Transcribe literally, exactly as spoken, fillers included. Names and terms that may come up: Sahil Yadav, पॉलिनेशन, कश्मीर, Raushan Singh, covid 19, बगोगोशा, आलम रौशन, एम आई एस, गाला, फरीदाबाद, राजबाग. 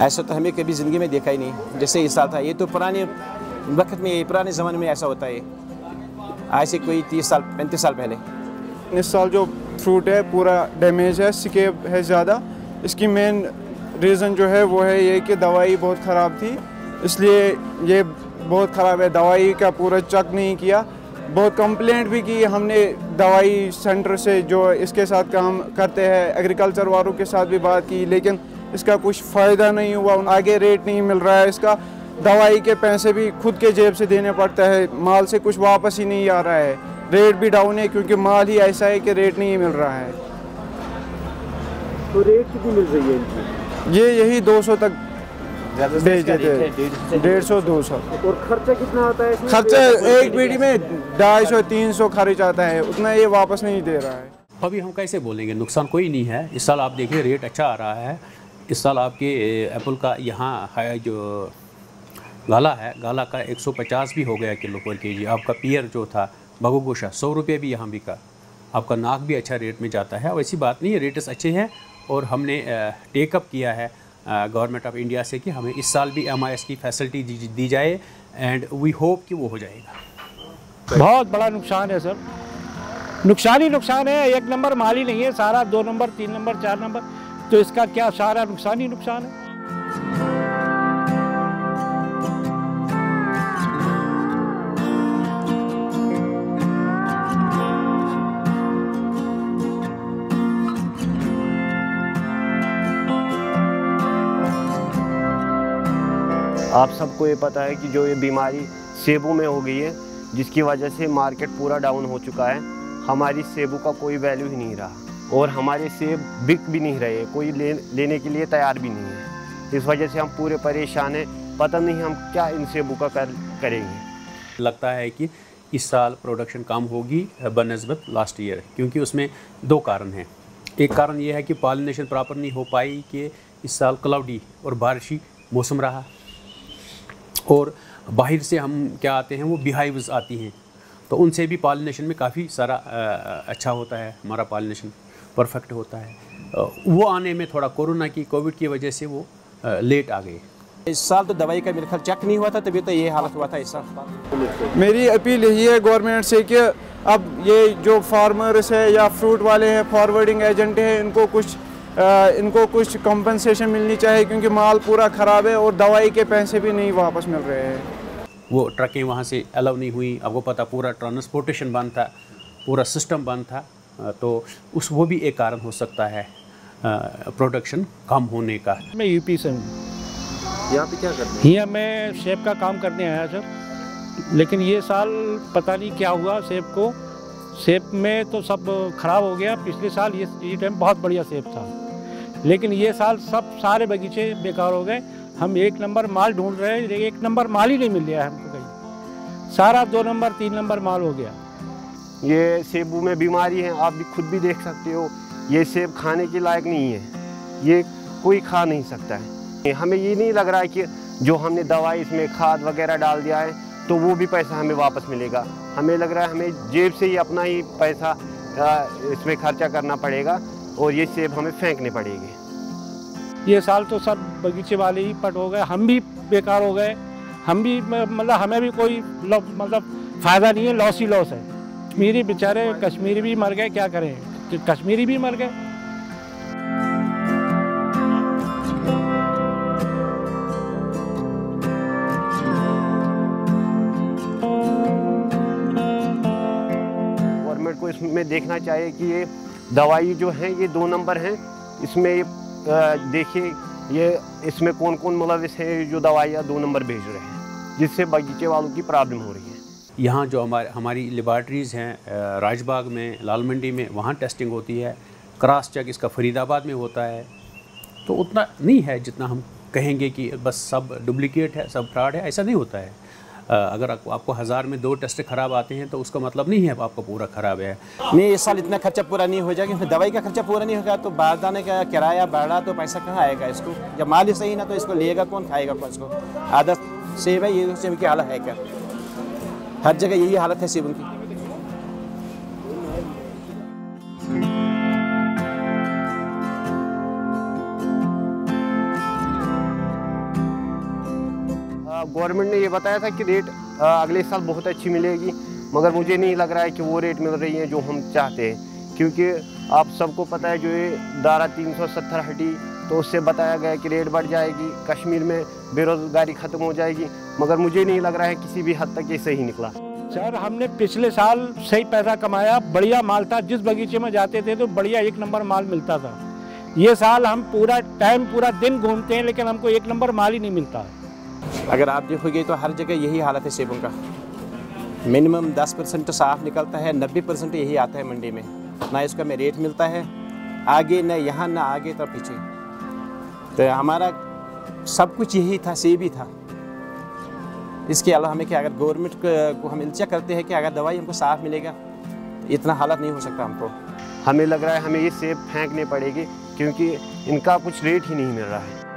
ऐसा तो हमें कभी ज़िंदगी में देखा ही नहीं जैसे इस साल था। ये तो पुराने वक्त में, पुराने ज़माने में ऐसा होता है, आज से कोई तीस साल पैंतीस साल पहले। इस साल जो फ्रूट है पूरा डैमेज है, स्केप है ज़्यादा। इसकी मेन रीज़न जो है वो है ये कि दवाई बहुत ख़राब थी, इसलिए ये बहुत ख़राब है। दवाई का पूरा चेक नहीं किया, बहुत कंप्लेंट भी की हमने दवाई सेंटर से जो इसके साथ काम करते हैं, एग्रीकल्चर वालों के साथ भी बात की, लेकिन इसका कुछ फ़ायदा नहीं हुआ। आगे रेट नहीं मिल रहा है, इसका दवाई के पैसे भी खुद के जेब से देने पड़ता है, माल से कुछ वापस ही नहीं आ रहा है। रेट भी डाउन है क्योंकि माल ही ऐसा है कि रेट नहीं मिल रहा है। तो रेट कितनी मिल रही है? ये यही दो सौ तक बेच देते हैं, डेढ़ सौ दो सौ। और खर्चा कितना आता है? खर्चा एक बीड़ी में ढाई सौ तीन सौ खर्च आता है, उतना ये वापस नहीं दे रहा है। अभी हम कैसे बोलेंगे नुकसान कोई नहीं है। इस साल आप देखिए रेट अच्छा आ रहा है। इस साल आपके एप्पल का यहाँ है जो गाला है, गाला का एक सौ पचास भी हो गया किलो पर के जी। आपका पियर जो था बगोगोशा सौ रुपये भी यहाँ बिका। आपका नाक भी अच्छा रेट में जाता है। वैसी बात नहीं है, रेट्स अच्छे हैं। और हमने टेकअप किया है गवर्नमेंट ऑफ इंडिया से कि हमें इस साल भी एम आई एस की फैसिलिटी दी जाए, एंड वी होप कि वो हो जाएगा। बहुत बड़ा नुकसान है सर, नुकसान ही नुकसान है। एक नंबर माल ही नहीं है सारा, दो नंबर तीन नंबर चार नंबर, तो इसका क्या सारा नुकसान ही नुकसान है। आप सबको ये पता है कि जो ये बीमारी सेबू में हो गई है, जिसकी वजह से मार्केट पूरा डाउन हो चुका है। हमारी सेबू का कोई वैल्यू ही नहीं रहा और हमारे सेब बिक भी नहीं रहे, कोई ले, लेने के लिए तैयार भी नहीं है। इस वजह से हम पूरे परेशान हैं, पता नहीं हम क्या इन सेबू का कर करेंगे। लगता है कि इस साल प्रोडक्शन कम होगी बनस्बत लास्ट ईयर, क्योंकि उसमें दो कारण हैं। एक कारण ये है कि पॉलिनेशन प्रॉपर नहीं हो पाई कि इस साल क्लाउडी और बारिशी मौसम रहा, और बाहर से हम क्या आते हैं वो बीहाइव्स आती हैं, तो उनसे भी पॉलिनेशन में काफ़ी सारा अच्छा होता है, हमारा पॉलिनेशन परफेक्ट होता है। वो आने में थोड़ा कोरोना की कोविड की वजह से वो लेट आ गए। इस साल तो दवाई का मेरे ख्याल चेक नहीं हुआ था, तभी तो ये हालत हुआ था इस साल। मेरी अपील यही है गवर्नमेंट से कि अब ये जो फार्मर्स है या फ्रूट वाले हैं, फॉरवर्डिंग एजेंट हैं, इनको कुछ इनको कुछ कंपनसेशन मिलनी चाहिए, क्योंकि माल पूरा ख़राब है और दवाई के पैसे भी नहीं वापस मिल रहे हैं। वो ट्रकें वहाँ से अलाउ नहीं हुई, आपको पता पूरा ट्रांसपोर्टेशन बंद था, पूरा सिस्टम बंद था, तो उस वो भी एक कारण हो सकता है प्रोडक्शन कम होने का। मैं यूपी से हूँ। यहाँ पे क्या करते हैं? यहाँ मैं सेब का काम करने आया सर, लेकिन ये साल पता नहीं क्या हुआ सेब को, सेब में तो सब खराब हो गया। पिछले साल ये ये टाइम बहुत बढ़िया सेब था, लेकिन ये साल सब सारे बगीचे बेकार हो गए। हम एक नंबर माल ढूंढ रहे हैं, एक नंबर माल ही नहीं मिल रहा है हमको कहीं, सारा दो नंबर तीन नंबर माल हो गया। ये सेबू में बीमारी है, आप भी खुद भी देख सकते हो। ये सेब खाने के लायक नहीं है, ये कोई खा नहीं सकता है। हमें ये नहीं लग रहा है कि जो हमने दवाई इसमें खाद वगैरह डाल दिया है तो वो भी पैसा हमें वापस मिलेगा। हमें लग रहा है हमें जेब से ही अपना ही पैसा इसमें खर्चा करना पड़ेगा और ये सेब हमें फेंकने पड़ेंगे। ये साल तो सब बगीचे वाले ही पट हो गए, हम भी बेकार हो गए, हम भी मतलब हमें भी कोई मतलब फ़ायदा नहीं है, लॉस ही लॉस है। कश्मीरी बेचारे कश्मीरी भी मर गए, क्या करें, कश्मीरी भी मर गए। गवर्नमेंट को इसमें देखना चाहिए कि ये दवाई जो है ये दो नंबर है, इसमें देखिए ये इसमें कौन कौन मुलविस है जो दवाइयाँ दो नंबर भेज रहे हैं, जिससे बगीचे वालों की प्रॉब्लम हो रही है। यहाँ जो हमारे हमारी लेबॉर्ट्रीज़ हैं राजबाग में, लाल मंडी में, वहाँ टेस्टिंग होती है। क्रॉस चेक इसका फरीदाबाद में होता है, तो उतना नहीं है जितना हम कहेंगे कि बस सब डुप्लिकेट है, सब फ्रॉड है, ऐसा नहीं होता है। अगर आपको हज़ार में दो टेस्ट खराब आते हैं तो उसका मतलब नहीं है आपका पूरा खराब है। नहीं, इस साल इतना खर्चा पूरा नहीं हो जाएगा, दवाई का खर्चा पूरा नहीं होगा तो बारदाने का किराया बढ़ा, तो पैसा कहाँ आएगा इसको? जब माल ही सही ना तो इसको लेगा कौन, खाएगा कौन? इसको आदत सेब है, ये सेब की हालत है क्या? हर जगह यही हालत है सेब की। गवर्नमेंट ने ये बताया था कि रेट अगले साल बहुत अच्छी मिलेगी, मगर मुझे नहीं लग रहा है कि वो रेट मिल रही है जो हम चाहते हैं, क्योंकि आप सबको पता है जो ये धारा तीन सौ सत्तर हटी तो उससे बताया गया कि रेट बढ़ जाएगी, कश्मीर में बेरोज़गारी ख़त्म हो जाएगी, मगर मुझे नहीं लग रहा है किसी भी हद तक ये सही निकला। सर हमने पिछले साल सही पैसा कमाया, बढ़िया माल था, जिस बगीचे में जाते थे तो बढ़िया एक नंबर माल मिलता था। ये साल हम पूरा टाइम पूरा दिन घूमते हैं लेकिन हमको एक नंबर माल ही नहीं मिलता। अगर आप देखोगे तो हर जगह यही हालत है, सेबों का मिनिमम दस परसेंट साफ निकलता है, नब्बे परसेंट यही आता है मंडी में, ना इसका में रेट मिलता है आगे, न यहाँ ना आगे तो पीछे। तो हमारा सब कुछ यही था, सेब ही था। इसके अलावा हमें कि अगर गवर्नमेंट को हम इल्जा करते हैं कि अगर दवाई हमको साफ मिलेगा, इतना हालत नहीं हो सकता हमको। हमें लग रहा है हमें ये सेब फेंकने पड़ेगी क्योंकि इनका कुछ रेट ही नहीं मिल रहा है।